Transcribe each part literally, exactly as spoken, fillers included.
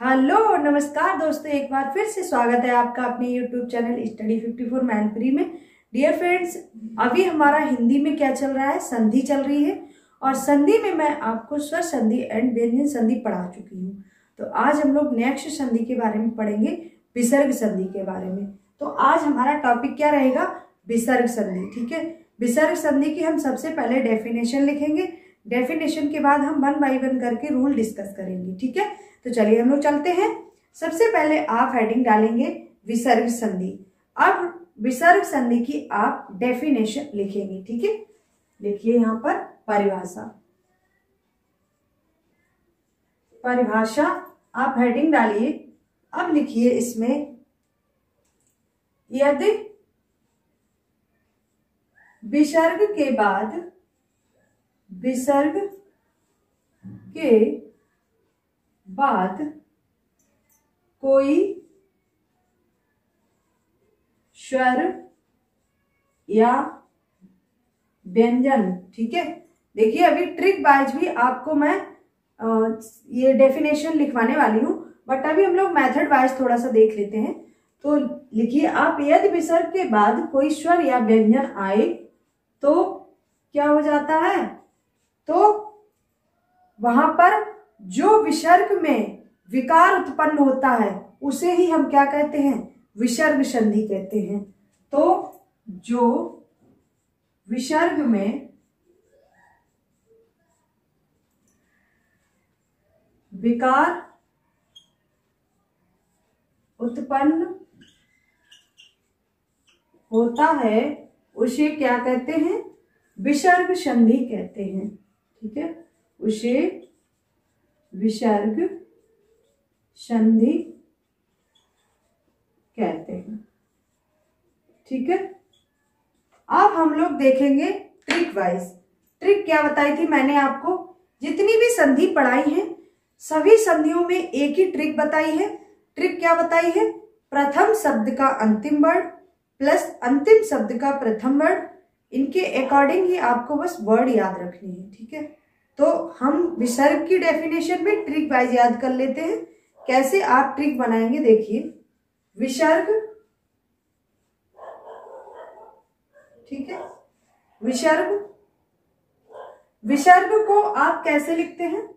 Hello नमस्कार दोस्तों, एक बार फिर से स्वागत है आपका अपने YouTube channel study fifty four Mainpuri में। डियर फ्रेंड्स, अभी हमारा हिंदी में क्या चल रहा है, संधि चल रही है। और संधि में मैं आपको स्वर संधि एंड व्यंजन संधि पढ़ा चुकी हूँ। तो आज हम लोग नेक्स्ट संधि के बारे में पढ़ेंगे, विसर्ग संधि के बारे में। तो आज हमारा टॉपिक क्या रहेगा, विसर्ग संधि। ठीक है, विसर्ग संधि की हम सबसे पहले डेफिनेशन लिखेंगे। डेफिनेशन के बाद हम वन बाई वन करके रूल डिस्कस करेंगे। ठीक है, तो चलिए हम लोग चलते हैं। सबसे पहले आप हेडिंग डालेंगे विसर्ग संधि। अब विसर्ग संधि की आप डेफिनेशन लिखेंगे। ठीक है, लिखिए यहाँ पर परिभाषा। परिभाषा आप हेडिंग डालिए। अब लिखिए इसमें, यदि विसर्ग के बाद विसर्ग के बाद कोई स्वर या व्यंजन। ठीक है, देखिए अभी ट्रिक वाइज भी आपको मैं आ, ये डेफिनेशन लिखवाने वाली हूँ, बट अभी हम लोग मेथड वाइज थोड़ा सा देख लेते हैं। तो लिखिए आप, यदि विसर्ग के बाद कोई स्वर या व्यंजन आए तो क्या हो जाता है, तो वहां पर जो विसर्ग में विकार उत्पन्न होता है उसे ही हम क्या कहते हैं, विसर्ग संधि कहते हैं। तो जो विसर्ग में विकार उत्पन्न होता है उसे क्या कहते हैं, विसर्ग संधि कहते हैं। ठीक है, उसे विसर्ग संधि कहते हैं। ठीक है, अब हम लोग देखेंगे ट्रिक वाइज। ट्रिक क्या बताई थी मैंने आपको, जितनी भी संधि पढ़ाई है सभी संधियों में एक ही ट्रिक बताई है। ट्रिक क्या बताई है, प्रथम शब्द का अंतिम वर्ड प्लस अंतिम शब्द का प्रथम वर्ड, इनके अकॉर्डिंग ही आपको बस वर्ड याद रखनी है। ठीक है, तो हम विसर्ग की डेफिनेशन में ट्रिक वाइज याद कर लेते हैं। कैसे आप ट्रिक बनाएंगे, देखिए विसर्ग, ठीक है विसर्ग, विसर्ग को आप कैसे लिखते हैं,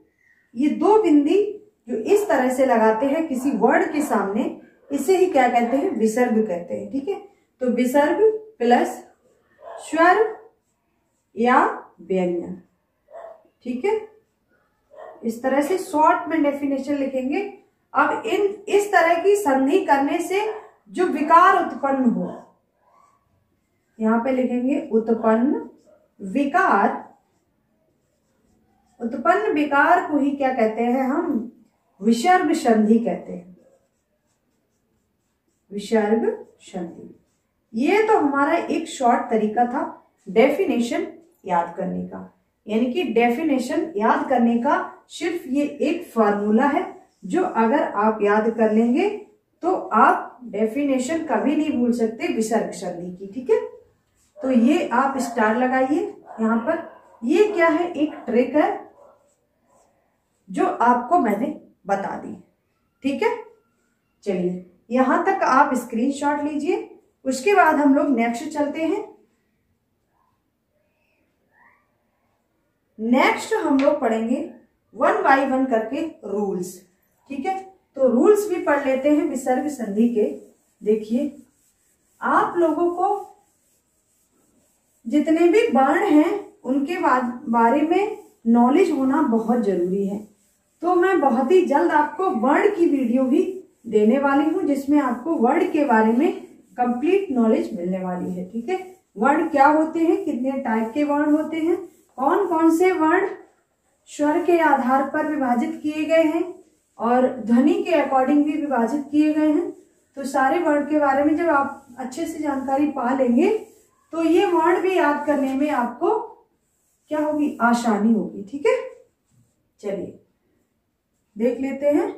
ये दो बिंदी जो इस तरह से लगाते हैं किसी वर्ड के सामने, इसे ही क्या कहते हैं, विसर्ग कहते हैं। ठीक है, तो विसर्ग प्लस स्वर या व्यंजन। ठीक है, इस तरह से शॉर्ट में डेफिनेशन लिखेंगे। अब इन इस तरह की संधि करने से जो विकार उत्पन्न हो, यहां पे लिखेंगे उत्पन्न विकार, उत्पन्न विकार को ही क्या कहते हैं हम, विसर्ग संधि कहते हैं। विसर्ग संधि। ये तो हमारा एक शॉर्ट तरीका था डेफिनेशन याद करने का, यानी कि डेफिनेशन याद करने का सिर्फ ये एक फॉर्मूला है, जो अगर आप याद कर लेंगे तो आप डेफिनेशन कभी नहीं भूल सकते विसर्ग संधि की। ठीक है, तो ये आप स्टार लगाइए यहाँ पर। ये क्या है, एक ट्रिक है जो आपको मैंने बता दी। ठीक है, चलिए यहाँ तक आप स्क्रीनशॉट लीजिए, उसके बाद हम लोग नेक्स्ट चलते हैं। नेक्स्ट हम लोग पढ़ेंगे वन बाई वन करके रूल्स। ठीक है, तो रूल्स भी पढ़ लेते हैं विसर्ग संधि के। देखिए आप लोगों को जितने भी वर्ण हैं उनके बारे में नॉलेज होना बहुत जरूरी है। तो मैं बहुत ही जल्द आपको वर्ण की वीडियो भी देने वाली हूँ, जिसमें आपको वर्ण के बारे में कंप्लीट नॉलेज मिलने वाली है। ठीक है, वर्ण क्या होते हैं, कितने टाइप के वर्ण होते हैं, कौन कौन से वर्ण स्वर के आधार पर विभाजित किए गए हैं और ध्वनि के अकॉर्डिंग भी विभाजित किए गए हैं, तो सारे वर्ण के बारे में जब आप अच्छे से जानकारी पा लेंगे तो ये वर्ण भी याद करने में आपको क्या होगी, आसानी होगी। ठीक है, चलिए देख लेते हैं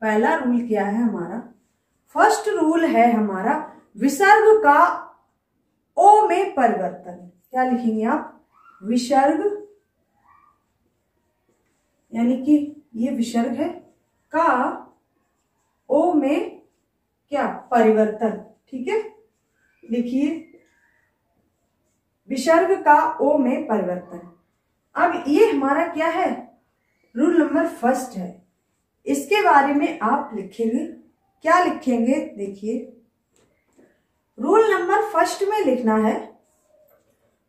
पहला रूल क्या है हमारा। फर्स्ट रूल है हमारा विसर्ग का ओ में परिवर्तन। क्या लिखेंगे आप, विसर्ग, यानी कि ये विसर्ग है, का परिवर्तन। ठीक है, देखिए विसर्ग का ओ में परिवर्तन। अब ये हमारा क्या है, रूल नंबर फर्स्ट है। इसके बारे में आप लिखेंगे, क्या लिखेंगे, देखिए रूल नंबर फर्स्ट में लिखना है,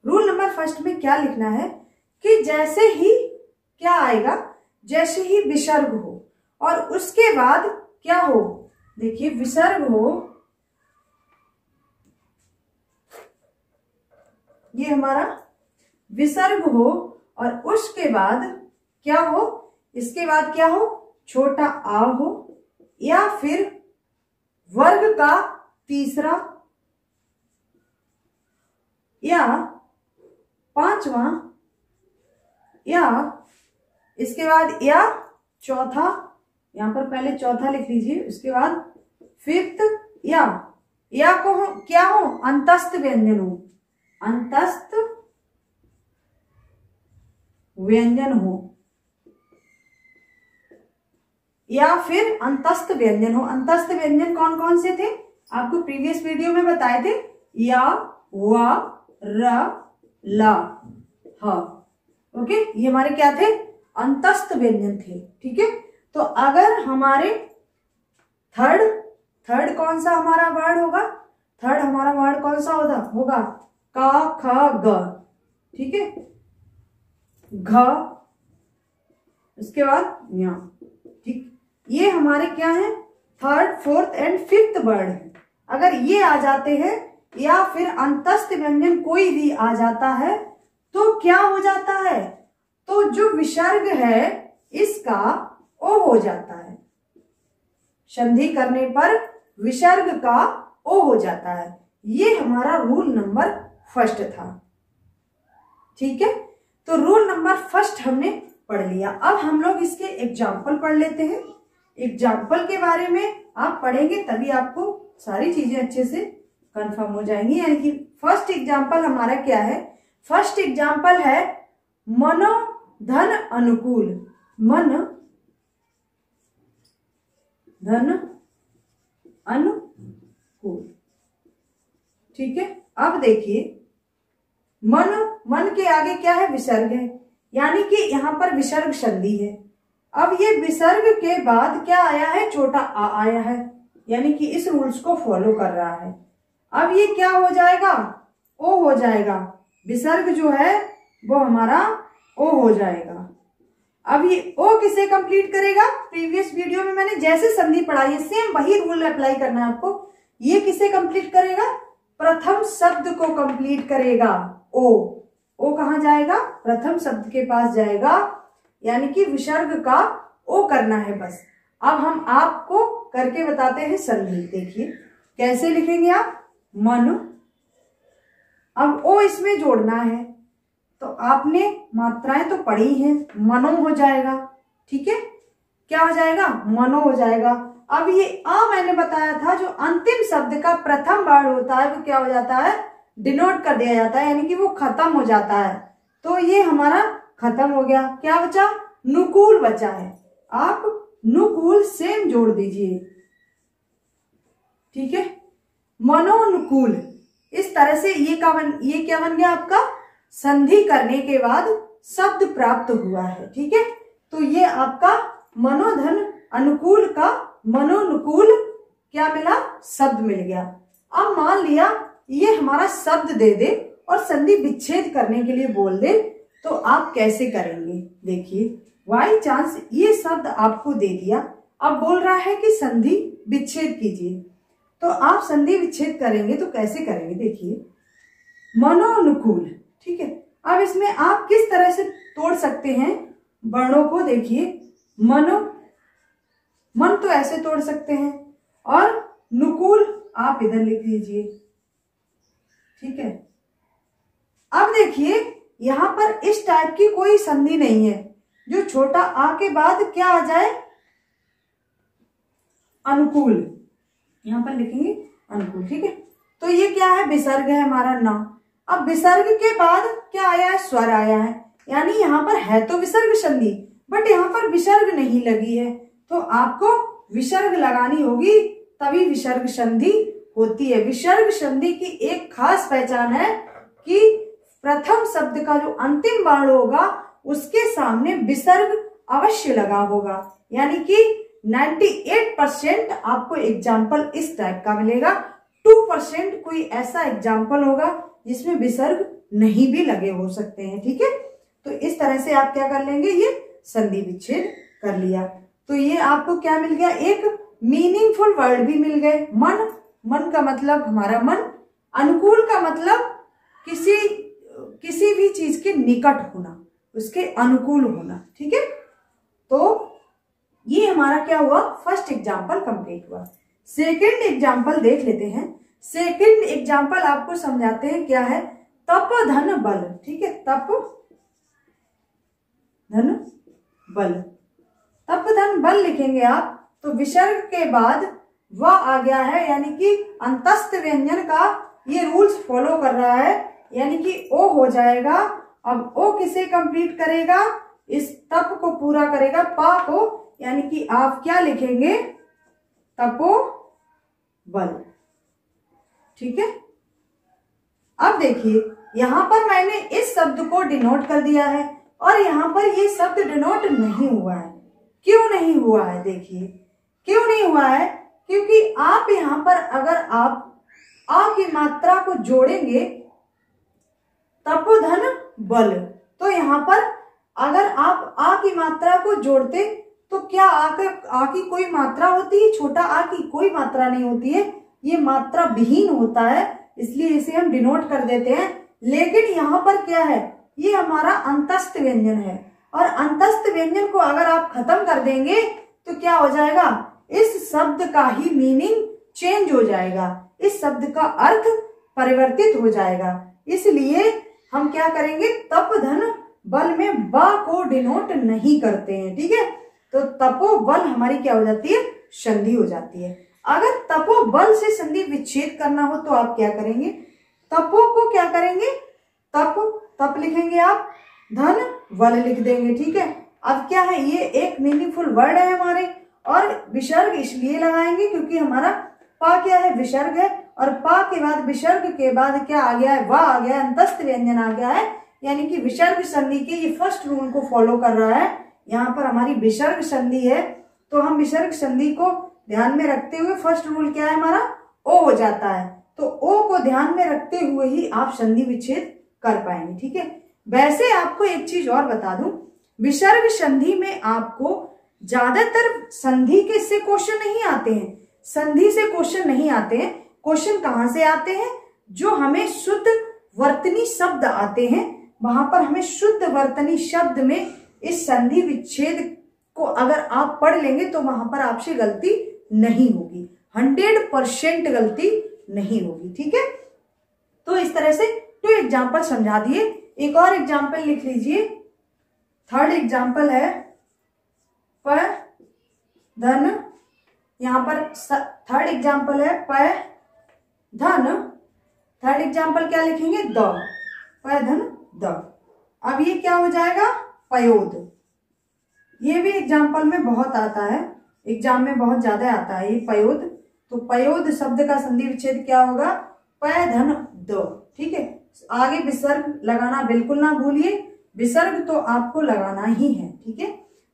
रूल नंबर फर्स्ट में क्या लिखना है कि जैसे ही क्या आएगा, जैसे ही विसर्ग हो और उसके बाद क्या हो, देखिए विसर्ग हो, ये हमारा विसर्ग हो और उसके बाद क्या हो, इसके बाद क्या हो, छोटा आ हो या फिर वर्ग का तीसरा या पांचवा या इसके बाद या चौथा, यहां पर पहले चौथा लिख लीजिए, उसके बाद फिफ्थ या या को हो, क्या हो, अंतस्थ व्यंजन हो, अंतस्थ व्यंजन हो या फिर अंतस्थ व्यंजन हो। अंतस्थ व्यंजन कौन कौन से थे, आपको प्रीवियस वीडियो में बताए थे, या वा र ला ह। ओके, ये हमारे क्या थे, अंतस्थ व्यंजन थे। ठीक है, तो अगर हमारे थर्ड थर्ड कौन सा हमारा वर्ड होगा, थर्ड हमारा वर्ड कौन सा होगा होगा का ख ग। ठीक है, घ उसके बाद ञ। ठीक, ये हमारे क्या है, third fourth and fifth word है। अगर ये आ जाते हैं या फिर अंतस्थ व्यंजन कोई भी आ जाता है तो क्या हो जाता है, तो जो विसर्ग है इसका ओ हो जाता है। संधि करने पर विसर्ग का ओ हो जाता है। ये हमारा रूल नंबर फर्स्ट था। ठीक है, तो रूल नंबर फर्स्ट हमने पढ़ लिया। अब हम लोग इसके एग्जाम्पल पढ़ लेते हैं। एग्जाम्पल के बारे में आप पढ़ेंगे तभी आपको सारी चीजें अच्छे से कंफर्म हो जाएंगी। यानी कि फर्स्ट एग्जाम्पल हमारा क्या है, फर्स्ट एग्जाम्पल है मनोधन अनुकूल। मन धन अनुकूल। ठीक है, अब देखिए मन, मन के आगे क्या है, विसर्ग है, यानी कि यहां पर विसर्ग संधि है। अब ये विसर्ग के बाद क्या आया है, छोटा आ आया है, यानी कि इस रूल्स को फॉलो कर रहा है। अब ये क्या हो जाएगा, ओ हो जाएगा, विसर्ग जो है वो हमारा ओ हो जाएगा। अब ये ओ किसे कंप्लीट करेगा, प्रीवियस वीडियो में मैंने जैसे संधि पढ़ाई है सेम वही रूल अप्लाई करना है आपको। ये किसे कंप्लीट करेगा, प्रथम शब्द को कंप्लीट करेगा। ओ ओ कहाँ जाएगा, प्रथम शब्द के पास जाएगा, यानी कि विसर्ग का ओ करना है बस। अब हम आपको करके बताते हैं संधि। देखिए कैसे लिखेंगे आप, मन, अब ओ इसमें जोड़ना है, तो आपने मात्राएं तो पढ़ी हैं, मनो हो जाएगा। ठीक है, क्या हो जाएगा, मनो हो जाएगा। अब ये आ मैंने बताया था, जो अंतिम शब्द का प्रथम वर्ड होता है वो क्या हो जाता है, डिनोट कर दिया जाता है, यानी कि वो खत्म हो जाता है। तो ये हमारा खत्म हो गया, क्या बचा, नुकूल बचा है। आप नुकूल सेम जोड़ दीजिए। ठीक है, मनोनुकूल, इस तरह से ये का बन, ये क्या बन गया आपका, संधि करने के बाद शब्द प्राप्त हुआ है। ठीक है, तो ये आपका मनोधन अनुकूल का मनोनुकूल क्या मिला, शब्द मिल गया। अब मान लिया ये हमारा शब्द दे दे और संधि विच्छेद करने के लिए बोल दे, तो आप कैसे करेंगे, देखिए बाई चांस ये शब्द आपको दे दिया, अब बोल रहा है कि संधि विच्छेद कीजिए, तो आप संधि विच्छेद करेंगे तो कैसे करेंगे, देखिए मनोनुकूल। ठीक है, अब इसमें आप किस तरह से तोड़ सकते हैं वर्णों को, देखिए मनो मन तो ऐसे तोड़ सकते हैं और नुकूल आप इधर लिख दीजिए। ठीक है, अब देखिए यहां पर इस टाइप की कोई संधि नहीं है जो छोटा आ के बाद क्या आ जाए, अनुकूल, यहाँ पर लिखेंगे अनुकूल। ठीक है, तो ये क्या है, विसर्ग है हमारा ना। अब विसर्ग के बाद क्या आया है, स्वर आया है, यानी यहाँ पर है तो विसर्ग संधि बट यहाँ पर विसर्ग नहीं लगी है, तो आपको विसर्ग लगानी होगी तभी विसर्ग संधि होती है। विसर्ग संधि की एक खास पहचान है कि प्रथम शब्द का जो अंतिम वर्ण होगा उसके सामने विसर्ग अवश्य लगा होगा, यानी कि अट्ठानवे परसेंट आपको एग्जाम्पल इस टाइप का मिलेगा। दो परसेंट कोई ऐसा एग्जाम्पल होगा जिसमें विसर्ग नहीं भी लगे हो सकते हैं, ठीक है। तो इस तरह से आप क्या कर लेंगे, ये संधि विच्छेद कर लिया। तो ये आपको क्या मिल गया, एक मीनिंगफुल वर्ड भी मिल गए। मन, मन का मतलब हमारा मन, अनुकूल का मतलब किसी किसी भी चीज के निकट होना, उसके अनुकूल होना, ठीक है। तो ये हमारा क्या हुआ, फर्स्ट एग्जाम्पल कंप्लीट हुआ। सेकंड एग्जाम्पल देख लेते हैं। सेकंड एग्जाम्पल आपको समझाते हैं क्या है, तप धन बल, ठीक है। तप धन बल, तप धन बल लिखेंगे आप तो विसर्ग के बाद व आ गया है, यानी कि अंतस्थ व्यंजन का ये रूल्स फॉलो कर रहा है, यानी कि ओ हो जाएगा। अब ओ किसे कंप्लीट करेगा, इस तप को पूरा करेगा पा को, यानी कि आप क्या लिखेंगे, तपो बल, ठीक है। अब देखिए यहां पर मैंने इस शब्द को डिनोट कर दिया है और यहां पर ये शब्द डिनोट नहीं हुआ है। क्यों नहीं हुआ है, देखिए क्यों नहीं हुआ है, क्योंकि आप यहां पर अगर आप आ की मात्रा को जोड़ेंगे तपोधन बल, तो यहां पर अगर आप आ की मात्रा को जोड़ते तो क्या आकर आ की कोई मात्रा होती है, छोटा आ की कोई मात्रा नहीं होती है, ये मात्रा विहीन होता है, इसलिए इसे हम डिनोट कर देते हैं। लेकिन यहाँ पर क्या है, ये हमारा अंतस्थ व्यंजन है और अंतस्थ व्यंजन को अगर आप खत्म कर देंगे तो क्या हो जाएगा, इस शब्द का ही मीनिंग चेंज हो जाएगा, इस शब्द का अर्थ परिवर्तित हो जाएगा। इसलिए हम क्या करेंगे, तप धन बल में बा को डिनोट नहीं करते हैं, ठीक है। तो तपो बल हमारी क्या हो जाती है, संधि हो जाती है। अगर तपो बल से संधि विच्छेद करना हो तो आप क्या करेंगे, तपो को क्या करेंगे, तप तप लिखेंगे आप, धन बल लिख देंगे, ठीक है। अब क्या है, ये एक मीनिंगफुल वर्ड है हमारे और विसर्ग इसलिए लगाएंगे क्योंकि हमारा पा क्या है, विसर्ग है और पा के बाद विसर्ग के बाद क्या आ गया है, वा आ गया, अंतस्थ व्यंजन आ गया है, यानी कि विसर्ग संधि के ये फर्स्ट रूल को फॉलो कर रहा है। यहाँ पर हमारी विसर्ग संधि है तो हम विसर्ग संधि को ध्यान में रखते हुए फर्स्ट रूल क्या है हमारा, ओ हो जाता है, तो ओ को ध्यान में रखते हुए ही आप संधि विच्छेद कर पाएंगे, ठीक है। वैसे आपको एक चीज और बता दूं, विसर्ग संधि में आपको ज्यादातर संधि के से क्वेश्चन नहीं आते हैं, संधि से क्वेश्चन नहीं आते हैं। क्वेश्चन कहाँ से आते हैं, जो हमें शुद्ध वर्तनी शब्द आते हैं, वहां पर हमें शुद्ध वर्तनी शब्द में इस संधि विच्छेद को अगर आप पढ़ लेंगे तो वहां पर आपसे गलती नहीं होगी, हंड्रेड परसेंट गलती नहीं होगी, ठीक है। तो इस तरह से टू एग्जाम्पल समझा दिए। एक और एग्जाम्पल लिख लीजिए। थर्ड एग्जाम्पल है पर धन, यहां पर थर्ड एग्जाम्पल है पर धन, थर्ड एग्जाम्पल क्या लिखेंगे, द, पर धन द। अब ये क्या हो जाएगा, पयोध। ये भी एग्जाम्पल में बहुत आता है, एग्जाम में बहुत ज्यादा आता है ये पयोध। तो पयोध शब्द का संधि विच्छेद क्या होगा, पय धन द, ठीक है। आगे विसर्ग लगाना बिल्कुल ना भूलिए, विसर्ग तो आपको लगाना ही है, ठीक है।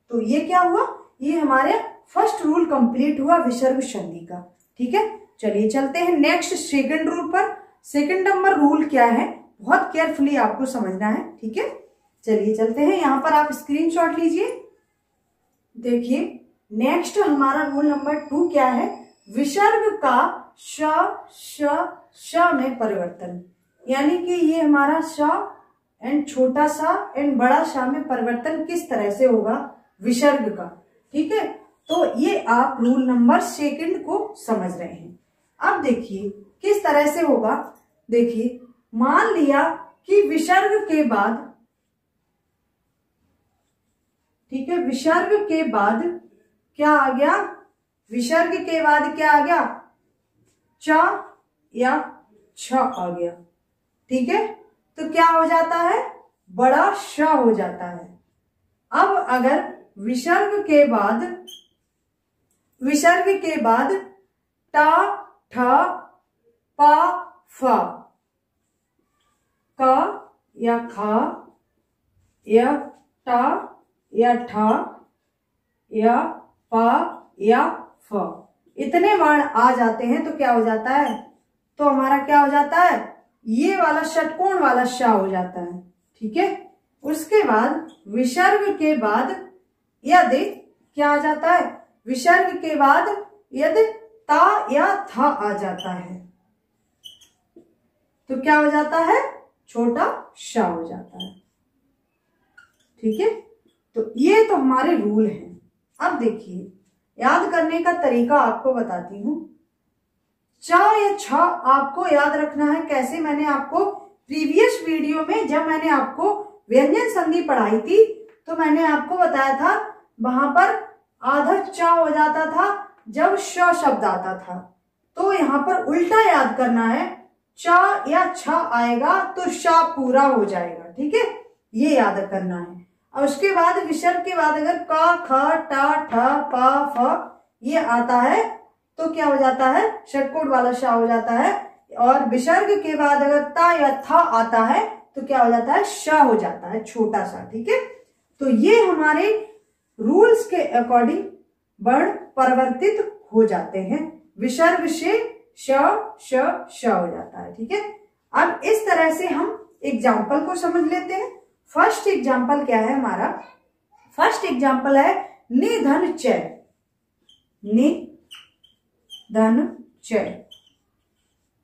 तो ये क्या हुआ, ये हमारे फर्स्ट रूल कंप्लीट हुआ विसर्ग संधि का, ठीक है। चलिए चलते हैं नेक्स्ट सेकंड रूल पर। सेकंड नंबर रूल क्या है, बहुत केयरफुली आपको समझना है, ठीक है। चलिए चलते हैं, यहाँ पर आप स्क्रीनशॉट लीजिए। देखिए नेक्स्ट हमारा रूल नंबर टू क्या है, विसर्ग का श श श में परिवर्तन, यानी कि ये हमारा श एंड छोटा सा एंड बड़ा सा में परिवर्तन किस तरह से होगा विसर्ग का, ठीक है। तो ये आप रूल नंबर सेकंड को समझ रहे हैं। अब देखिए किस तरह से होगा। देखिए मान लिया कि विसर्ग के बाद, ठीक है, विसर्ग के बाद क्या आ गया, विसर्ग के बाद क्या आ गया, च या छ आ गया, ठीक है। तो क्या हो जाता है, बड़ा श हो जाता है। अब अगर विसर्ग के बाद, विसर्ग के बाद ट ठ प फ, क या ख या ट या ठ या प या फ। इतने वर्ण आ जाते हैं तो क्या हो जाता है, तो हमारा क्या हो जाता है, ये वाला षटकोण वाला श हो जाता है। ठीक है, उसके बाद विसर्ग के बाद यदि क्या आ जाता है, विसर्ग के बाद यदि ता या था आ जाता है तो क्या हो जाता है, छोटा श हो जाता है। ठीक है, तो ये तो हमारे रूल हैं। अब देखिए याद करने का तरीका आपको बताती हूं। च या छ आपको याद रखना है कैसे, मैंने आपको प्रीवियस वीडियो में जब मैंने आपको व्यंजन संधि पढ़ाई थी तो मैंने आपको बताया था वहां पर आधा च हो जाता था जब श शब्द आता था, तो यहाँ पर उल्टा याद करना है, च या छ आएगा तो श पूरा हो जाएगा। ठीक है, ये याद करना है। और उसके बाद विसर्ग के बाद अगर क ख ट ठ प फ ये आता है तो क्या हो जाता है, षटकोण वाला श हो जाता है। और विसर्ग के बाद अगर ता या था आता है तो क्या हो जाता है, श हो जाता है, छोटा सा। ठीक है, तो ये हमारे रूल्स के अकॉर्डिंग वर्ण परिवर्तित हो जाते हैं, विसर्ग से श श श हो जाता है। ठीक है, अब इस तरह से हम एग्जाम्पल को समझ लेते हैं। फर्स्ट एग्जाम्पल क्या है हमारा, फर्स्ट एग्जाम्पल है निधन च, निधन च।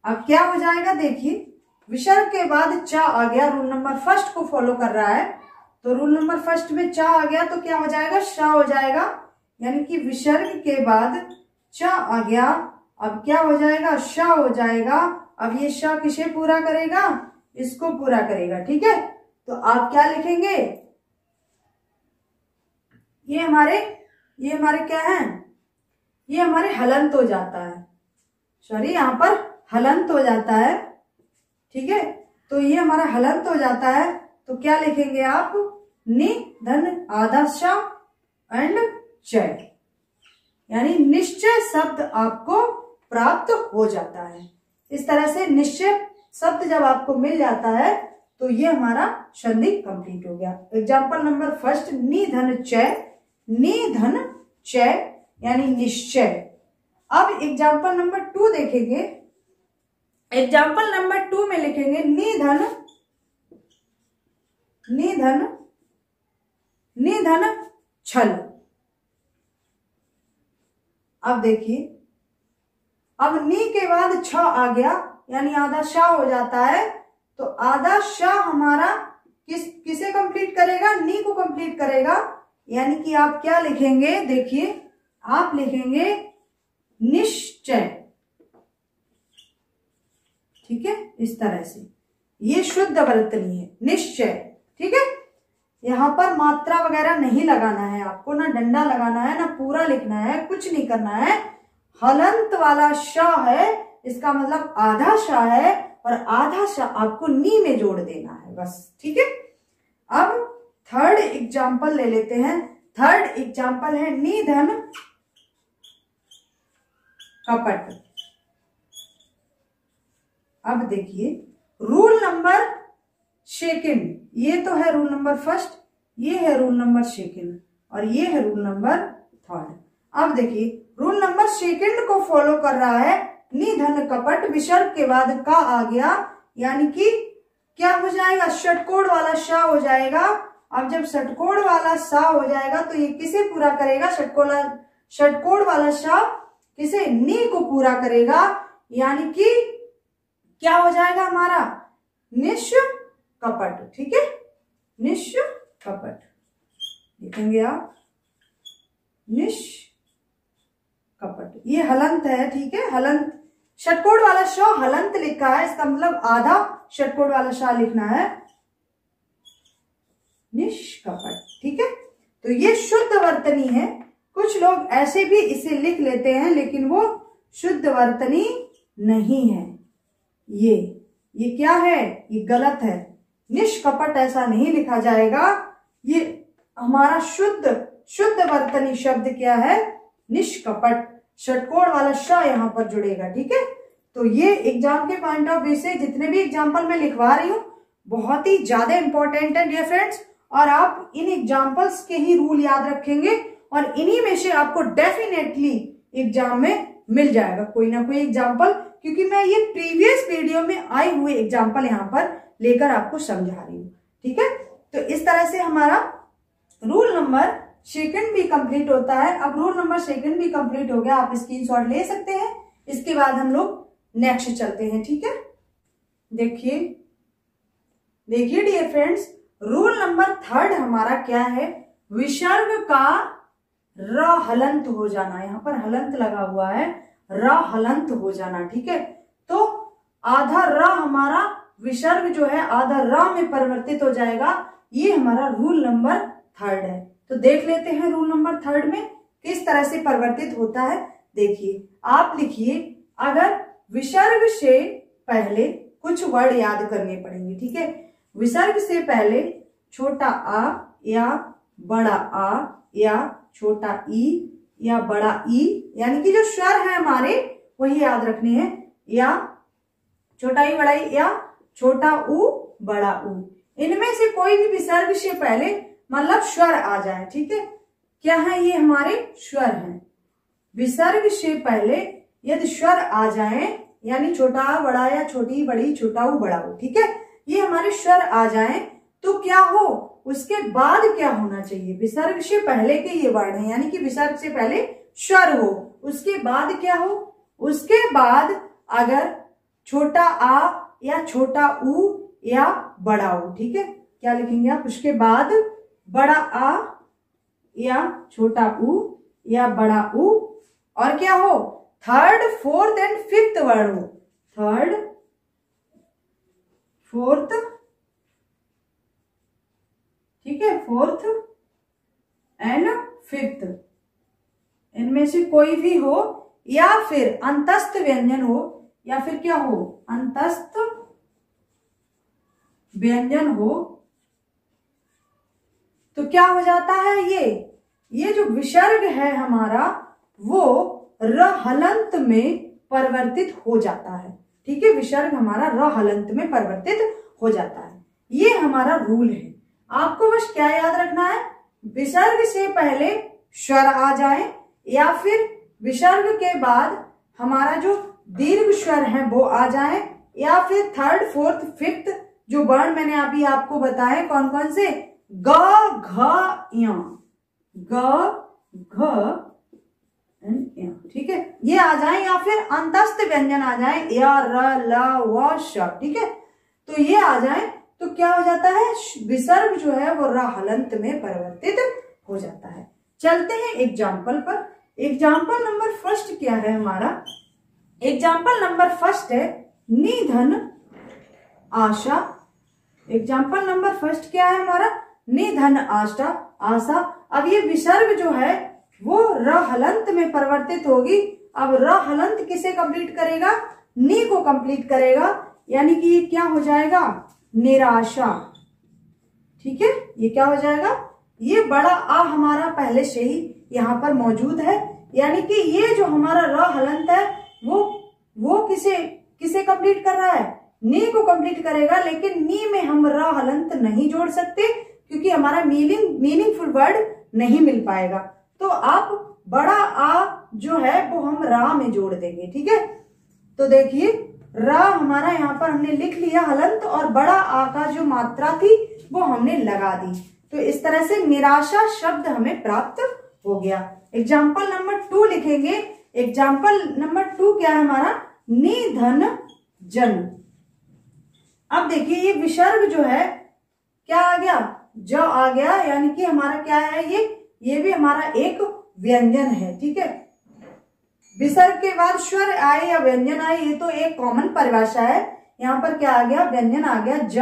अब क्या हो जाएगा, देखिए विसर्ग के बाद च आ गया, रूल नंबर फर्स्ट को फॉलो कर रहा है, तो रूल नंबर फर्स्ट में च आ गया तो क्या हो जाएगा, श हो जाएगा। यानी कि विसर्ग के बाद च आ गया, अब क्या हो जाएगा, श हो जाएगा। अब ये श किसे पूरा करेगा, इसको पूरा करेगा। ठीक है, तो आप क्या लिखेंगे, ये हमारे ये हमारे क्या है, ये हमारे हलंत हो जाता है, सॉरी यहाँ पर हलंत हो जाता है। ठीक है, तो ये हमारा हलंत हो जाता है तो क्या लिखेंगे आप, नि धन आधा श एंड चय, यानी निश्चय शब्द आपको प्राप्त हो जाता है। इस तरह से निश्चय शब्द जब आपको मिल जाता है तो ये हमारा संधि कंप्लीट हो गया। एग्जाम्पल नंबर फर्स्ट निधन चय, निधन चय यानी निश्चय। अब एग्जाम्पल नंबर टू देखेंगे, एग्जाम्पल नंबर टू में लिखेंगे निधन निधन निधन छल। अब देखिए, अब नी के बाद छ आ गया यानी आधा श हो जाता है, तो आधा श हमारा किस किसे कंप्लीट करेगा, नी को कंप्लीट करेगा। यानी कि आप क्या लिखेंगे, देखिए आप लिखेंगे निश्चय। ठीक है, इस तरह से ये शुद्ध वर्तनी है, निश्चय। ठीक है, यहाँ पर मात्रा वगैरह नहीं लगाना है आपको, ना डंडा लगाना है, ना पूरा लिखना है, कुछ नहीं करना है। हलंत वाला श है, इसका मतलब आधा श है, और आधा श आपको नी में जोड़ देना है बस। ठीक है, अब थर्ड एग्जाम्पल ले लेते हैं। थर्ड एग्जाम्पल है निधन कपट। अब देखिए रूल नंबर सेकेंड, ये तो है रूल नंबर फर्स्ट, ये है रूल नंबर सेकेंड और ये है रूल नंबर थर्ड। अब देखिए रूल नंबर सेकेंड को फॉलो कर रहा है निधन कपट, विसर्ग के बाद का आ गया यानी कि क्या हो जाएगा, षटकोण वाला श हो जाएगा। अब जब षटकोण वाला श हो जाएगा तो ये किसे पूरा करेगा, षटकोण षटकोण वाला श किसे, नी को पूरा करेगा। यानी कि क्या हो जाएगा हमारा, निश कपट। ठीक है, निश कपट लिखेंगे आप, निश कपट। ये हलंत है, ठीक है, हलंत षटकोण वाला श हलंत लिखा है, इसका मतलब आधा षटकोण वाला श लिखना है, निष्कपट। ठीक है, तो ये शुद्ध वर्तनी है। कुछ लोग ऐसे भी इसे लिख लेते हैं लेकिन वो शुद्ध वर्तनी नहीं है, ये ये क्या है, ये गलत है। निष्कपट ऐसा नहीं लिखा जाएगा, ये हमारा शुद्ध शुद्ध वर्तनी शब्द क्या है, निष्कपट। षटकोण वाला श यहाँ पर जुड़ेगा। ठीक है, तो ये एग्जाम के पॉइंट ऑफ व्यू से जितने भी एग्जाम्पल मैं लिखवा रही हूँ बहुत ही ज्यादा इंपॉर्टेंट है डियर फ्रेंड्स, और आप इन एग्जाम्पल्स के ही रूल याद रखेंगे और इन्हीं में से आपको डेफिनेटली एग्जाम में मिल जाएगा कोई ना कोई एग्जाम्पल, क्योंकि मैं ये प्रीवियस वीडियो में आए हुए एग्जाम्पल यहाँ पर लेकर आपको समझा रही हूँ। ठीक है, तो इस तरह से हमारा रूल नंबर सेकंड भी कंप्लीट होता है। अब रूल नंबर सेकंड भी कंप्लीट हो गया, आप स्क्रीनशॉट ले सकते हैं। इसके बाद हम लोग नेक्स्ट चलते हैं। ठीक है, देखिए देखिए dear friends, rule number third हमारा क्या है, विसर्ग का र हलंत हो जाना। यहाँ पर हलंत लगा हुआ है, र हलंत हो जाना। ठीक है, तो आधा र हमारा विसर्ग जो है आधा र में परिवर्तित हो जाएगा। ये हमारा रूल नंबर थर्ड है। तो देख लेते हैं रूल नंबर थर्ड में किस तरह से परिवर्तित होता है। देखिए आप लिखिए, अगर विसर्ग से पहले कुछ वर्ड याद करने पड़ेंगे। ठीक है, विसर्ग से पहले छोटा आ या बड़ा आ या छोटा ई या बड़ा ई, यानी कि जो स्वर है हमारे वही याद रखने हैं, या छोटा ई बड़ा ई या छोटा ऊ बड़ा ऊ। इनमें से कोई भी विसर्ग से पहले मतलब स्वर आ जाए। ठीक है, क्या है ये हमारे स्वर हैं। विसर्ग से पहले यदि स्वर आ जाए, यानी छोटा आ बड़ा या छोटी बड़ी छोटा ऊ बड़ा ऊ, ठीक है, ये हमारे स्वर आ जाए तो क्या हो, उसके बाद क्या होना चाहिए। विसर्ग से पहले के ये वर्ण है, यानी कि विसर्ग से पहले स्वर हो, उसके बाद क्या हो, उसके बाद अगर छोटा आ या छोटा ऊ या बड़ा ऊ, ठीक है, क्या लिखेंगे आप, उसके बाद बड़ा आ या छोटा ऊ या बड़ा ऊ, और क्या हो, third fourth and fifth word हो, थर्ड फोर्थ, ठीक है, फोर्थ एंड फिफ्थ, इनमें से कोई भी हो, या फिर अंतस्थ व्यंजन हो, या फिर क्या हो, अंतस्थ व्यंजन हो, तो क्या हो जाता है, ये ये जो विसर्ग है हमारा वो र हलंत में परिवर्तित हो जाता है। ठीक है, विसर्ग हमारा र हलंत में परिवर्तित हो जाता है। ये हमारा रूल है। आपको बस क्या याद रखना है, विसर्ग से पहले स्वर आ जाए या फिर विसर्ग के बाद हमारा जो दीर्घ स्वर है वो आ जाए, या फिर थर्ड फोर्थ फिफ्थ जो वर्ण मैंने अभी आपको बताए कौन कौन से, ग घ य, ग घ एंड, ठीक है, ये आ जाए, या फिर अंतस्थ व्यंजन आ जाए, या र ल व श, ठीक है, तो ये आ जाए तो क्या हो जाता है, विसर्ग जो है वो र हलंत में परिवर्तित हो जाता है। चलते हैं एग्जाम्पल पर। एग्जाम्पल नंबर फर्स्ट क्या है हमारा, एग्जाम्पल नंबर फर्स्ट है निधन आशा। एग्जाम्पल नंबर फर्स्ट क्या है हमारा, निधन आशा आशा। अब ये विसर्ग जो है वो र हलंत में परिवर्तित होगी। अब र हलंत किसे कंप्लीट करेगा, नी को कंप्लीट करेगा, यानी कि ये क्या हो जाएगा, निराशा। ठीक है, ये क्या हो जाएगा, ये बड़ा आ हमारा पहले से ही यहाँ पर मौजूद है, यानी कि ये जो हमारा र हलंत है वो वो किसे किसे कंप्लीट कर रहा है, नी को कंप्लीट करेगा, लेकिन नी में हम र हलंत नहीं जोड़ सकते क्योंकि हमारा मीनिंग मीनिंगफुल वर्ड नहीं मिल पाएगा। तो आप बड़ा आ जो है वो हम रा में जोड़ देंगे। ठीक है, तो देखिए रा हमारा यहाँ पर हमने लिख लिया हलंत, और बड़ा आ का जो मात्रा थी वो हमने लगा दी। तो इस तरह से निराशा शब्द हमें प्राप्त हो गया। एग्जाम्पल नंबर टू लिखेंगे। एग्जाम्पल नंबर टू क्या है हमारा, निधन जन। अब देखिए ये विसर्ग जो है क्या आ गया, ज आ गया, यानी कि हमारा क्या है, ये ये भी हमारा एक व्यंजन है। ठीक है, विसर्ग के बाद स्वर आए या व्यंजन आए ये तो एक कॉमन परिभाषा है। यहाँ पर क्या आ गया, व्यंजन आ गया ज,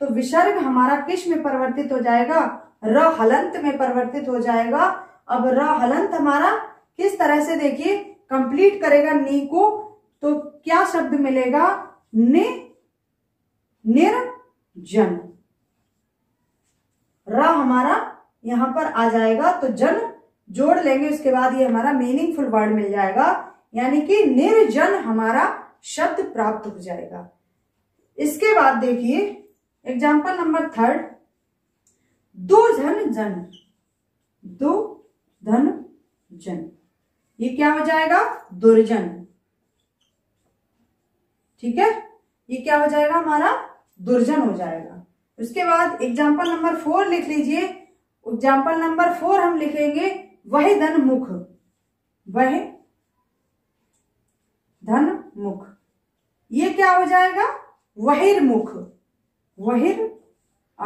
तो विसर्ग हमारा किस में परिवर्तित हो जाएगा, र हलंत में परिवर्तित हो जाएगा। अब र हलंत हमारा किस तरह से, देखिए कंप्लीट करेगा नी को, तो क्या शब्द मिलेगा, नि निर्जन। र हमारा यहाँ पर आ जाएगा तो जन जोड़ लेंगे उसके बाद ये हमारा मीनिंगफुल वर्ड मिल जाएगा, यानी कि निर्जन हमारा शब्द प्राप्त हो जाएगा। इसके बाद देखिए एग्जाम्पल नंबर थर्ड, दो धन जन, दो धन जन, ये क्या हो जाएगा दुर्जन। ठीक है, ये क्या हो जाएगा हमारा दुर्जन हो जाएगा। उसके बाद एग्जाम्पल नंबर फोर लिख लीजिए। एग्जाम्पल नंबर फोर हम लिखेंगे वह धन मुख, वह धन मुख, ये क्या हो जाएगा वहिर मुख, वहिर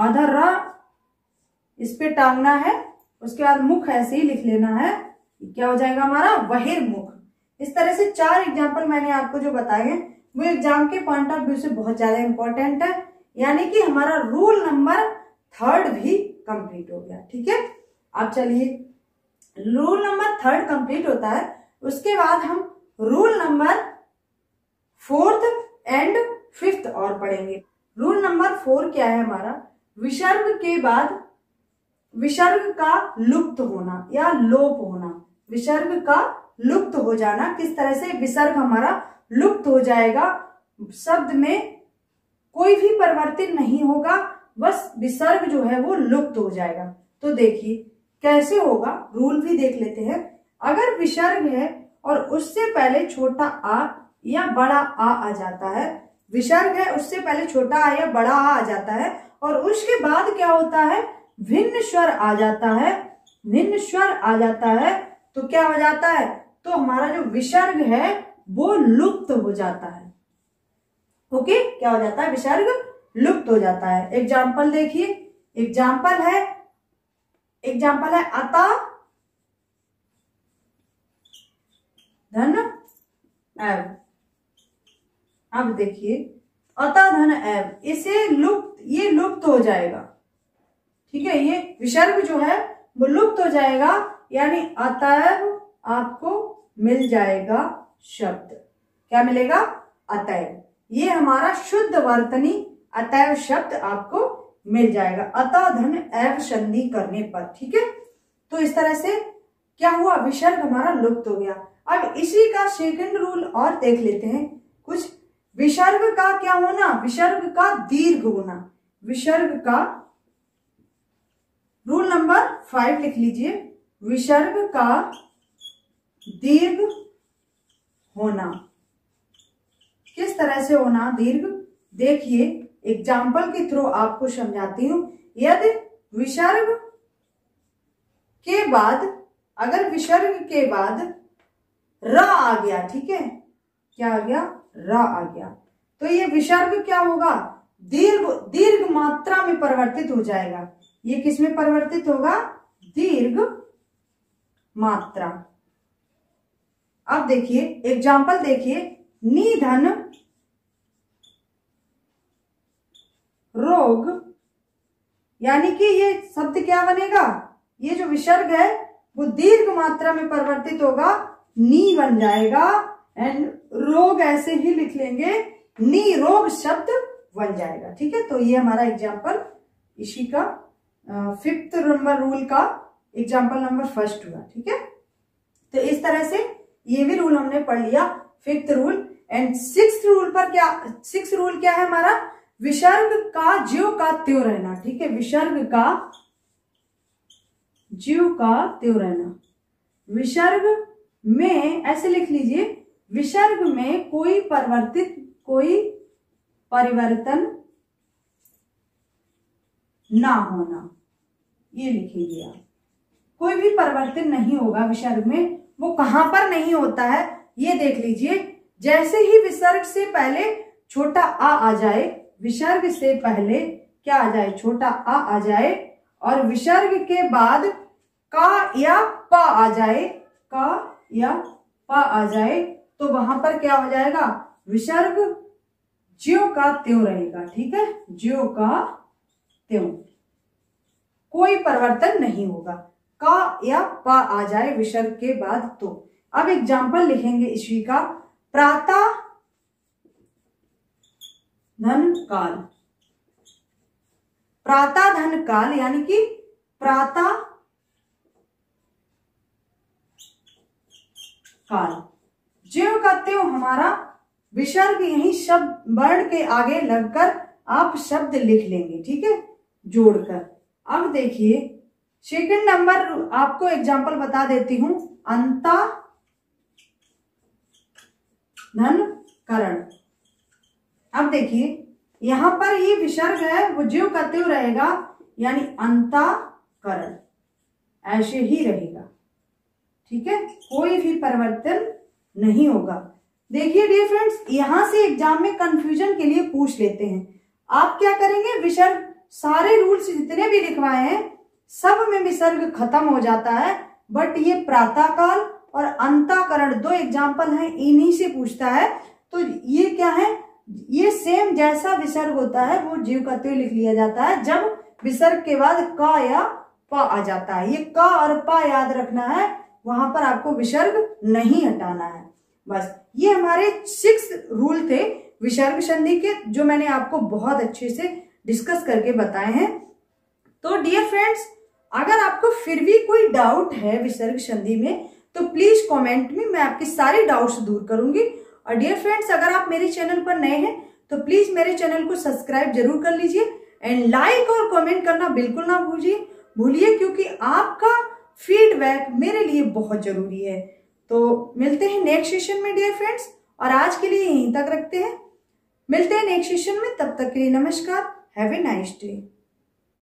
आधा रा इस पे टांगना है, उसके बाद मुख ऐसे ही लिख लेना है, क्या हो जाएगा हमारा वहिर मुख। इस तरह से चार एग्जाम्पल मैंने आपको जो बताए हैं वो एग्जाम के पॉइंट ऑफ व्यू से बहुत ज्यादा इंपॉर्टेंट है, यानी कि हमारा रूल नंबर थर्ड भी कंप्लीट हो गया। ठीक है, अब चलिए रूल नंबर थर्ड कंप्लीट होता है, उसके बाद हम rule number fourth and fifth और पढ़ेंगे। रूल नंबर फोर क्या है हमारा, विसर्ग के बाद विसर्ग का लुप्त होना या लोप होना, विसर्ग का लुप्त हो जाना, किस तरह से विसर्ग हमारा लुप्त हो जाएगा, शब्द में कोई भी परिवर्तन नहीं होगा, बस विसर्ग जो है वो लुप्त हो जाएगा। तो देखिए कैसे होगा, रूल भी देख लेते हैं। अगर विसर्ग है और उससे पहले छोटा आ या बड़ा आ आ जाता है, विसर्ग है उससे पहले छोटा आ या बड़ा आ आ जाता है और उसके बाद क्या होता है भिन्न स्वर आ जाता है, भिन्न स्वर आ जाता है, तो क्या हो जाता है, तो हमारा जो विसर्ग है वो लुप्त हो जाता है। ओके, क्या हो जाता है विसर्ग लुप्त हो जाता है। एग्जाम्पल देखिए, एग्जाम्पल है, एग्जाम्पल है अता धन एव। अब देखिए अता धन एव, इसे लुप्त, ये लुप्त हो जाएगा। ठीक है, ये विसर्ग जो है वो लुप्त हो जाएगा, यानी अतएव आपको मिल जाएगा शब्द, क्या मिलेगा अतएव, ये हमारा शुद्ध वर्तनी अतएव शब्द आपको मिल जाएगा अतः धन एव संधि करने पर। ठीक है, तो इस तरह से क्या हुआ विसर्ग हमारा लुप्त हो गया। अब इसी का सेकंड रूल और देख लेते हैं कुछ, विसर्ग का क्या होना, विसर्ग का दीर्घ होना, विसर्ग का रूल नंबर फाइव लिख लीजिए, विसर्ग का दीर्घ होना, किस तरह से होना दीर्घ, देखिए एग्जाम्पल के थ्रू आपको समझाती हूं। यदि विसर्ग के बाद, अगर विसर्ग के बाद र आ गया, ठीक है क्या आ गया र आ गया, तो ये विसर्ग क्या होगा दीर्घ, दीर्घ मात्रा में परिवर्तित हो जाएगा। ये किस में परिवर्तित होगा दीर्घ मात्रा। अब देखिए एग्जाम्पल देखिए, निधन रोग, यानी कि ये शब्द क्या बनेगा, ये जो विसर्ग है वो दीर्घ मात्रा में परिवर्तित होगा, नी बन जाएगा एंड रोग ऐसे ही लिख लेंगे, नी रोग शब्द बन जाएगा। ठीक है, तो ये हमारा एग्जाम्पल इसी का फिफ्थ नंबर रूल का एग्जाम्पल नंबर फर्स्ट हुआ। ठीक है, तो इस तरह से ये भी रूल हमने पढ़ लिया fifth rule and sixth rule पर क्या, सिक्स्थ रूल क्या है हमारा, विसर्ग का ज्यों का त्यों रहना। ठीक है, विसर्ग का ज्यों का त्यों रहना, विसर्ग में ऐसे लिख लीजिए, विसर्ग में कोई परिवर्तित, कोई परिवर्तन ना होना, ये लिखेंगे आप, कोई भी परिवर्तन नहीं होगा विसर्ग में। वो कहां पर नहीं होता है ये देख लीजिए, जैसे ही विसर्ग से पहले छोटा आ आ जाए, विसर्ग से पहले क्या आ जाए छोटा आ आ जाए, और विसर्ग के बाद का या पा आ जाए, का या पा आ जाए, तो वहां पर क्या हो जाएगा विसर्ग ज्यों का त्यों रहेगा। ठीक है, ज्यों का त्यों, कोई परिवर्तन नहीं होगा, का या पा आ जाए विसर्ग के बाद। तो अब एग्जाम्पल लिखेंगे इसी का, प्रातः धन काल, प्रातः धन काल, यानी कि प्रातः काल। ज्यों का त्यों हमारा विसर्ग यही शब्द वर्ण के आगे लगकर आप शब्द लिख लेंगे, ठीक है, जोड़कर। अब देखिए सेकंड नंबर आपको एग्जाम्पल बता देती हूं, अंता धन करण। अब देखिए यहां पर ये विसर्ग है वो ज्यों का त्यों रहेगा, यानी अंताकरण ऐसे ही रहेगा, ठीक है, कोई भी परिवर्तन नहीं होगा। देखिए डियर फ्रेंड्स, यहां से एग्जाम में कंफ्यूजन के लिए पूछ लेते हैं। आप क्या करेंगे, विसर्ग सारे रूल्स जितने भी लिखवाए हैं सब में विसर्ग खत्म हो जाता है, बट ये प्रातःकाल और अंताकरण दो एग्जाम्पल हैं, इन्हीं से पूछता है। तो ये क्या है, ये सेम जैसा विसर्ग होता है वो ज्यों का त्यों लिख लिया जाता है जब विसर्ग के बाद का या पा आ जाता है। ये का और पा याद रखना है, वहां पर आपको विसर्ग नहीं हटाना है। बस ये हमारे सिक्स रूल थे विसर्ग संधि के, जो मैंने आपको बहुत अच्छे से डिस्कस करके बताए हैं। तो डियर फ्रेंड्स, अगर आपको फिर भी कोई डाउट है विसर्ग संधि में तो प्लीज कमेंट में मैं आपके सारे डाउट्स दूर करूंगी। और डियर फ्रेंड्स, अगर आप मेरे चैनल पर नए हैं तो प्लीज मेरे चैनल को सब्सक्राइब जरूर कर लीजिए एंड लाइक और कमेंट करना बिल्कुल ना भूलिए भूलिए क्योंकि आपका फीडबैक मेरे लिए बहुत जरूरी है। तो मिलते हैं नेक्स्ट सेशन में डियर फ्रेंड्स, और आज के लिए यहीं तक रखते हैं। मिलते हैं नेक्स्ट सेशन में, तब तक के लिए नमस्कार, हैव ए नाइस डे।